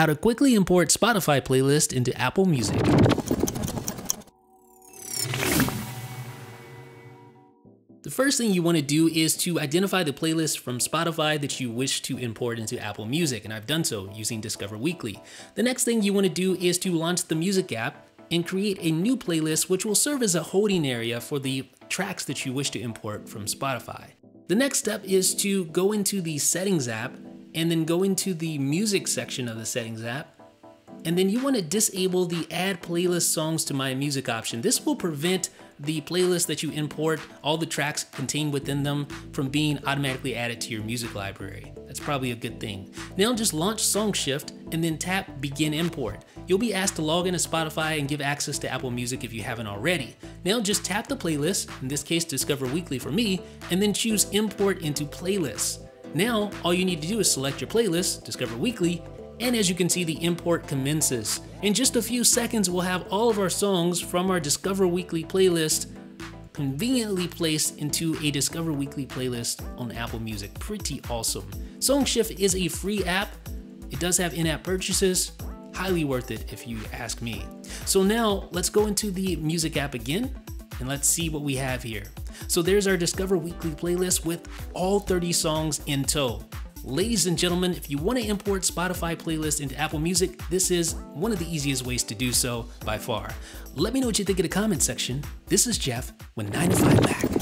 How to quickly import Spotify playlist into Apple Music. The first thing you want to do is to identify the playlist from Spotify that you wish to import into Apple Music, and I've done so using Discover Weekly. The next thing you want to do is to launch the Music app and create a new playlist which will serve as a holding area for the tracks that you wish to import from Spotify. The next step is to go into the Settings app and then go into the Music section of the Settings app. And then you want to disable the Add Playlist Songs to My Music option. This will prevent the playlist that you import, all the tracks contained within them, from being automatically added to your music library. That's probably a good thing. Now just launch SongShift and then tap Begin Import. You'll be asked to log into Spotify and give access to Apple Music if you haven't already. Now just tap the playlist, in this case Discover Weekly for me, and then choose Import into Playlists. Now all you need to do is select your playlist, Discover Weekly, and as you can see, the import commences. In just a few seconds, we'll have all of our songs from our Discover Weekly playlist conveniently placed into a Discover Weekly playlist on Apple Music. Pretty awesome. SongShift is a free app. It does have in-app purchases. Highly worth it if you ask me. So now let's go into the Music app again and let's see what we have here. So there's our Discover Weekly playlist with all 30 songs in tow. Ladies and gentlemen, if you want to import Spotify playlists into Apple Music, this is one of the easiest ways to do so by far. Let me know what you think in the comment section. This is Jeff with 9to5Mac.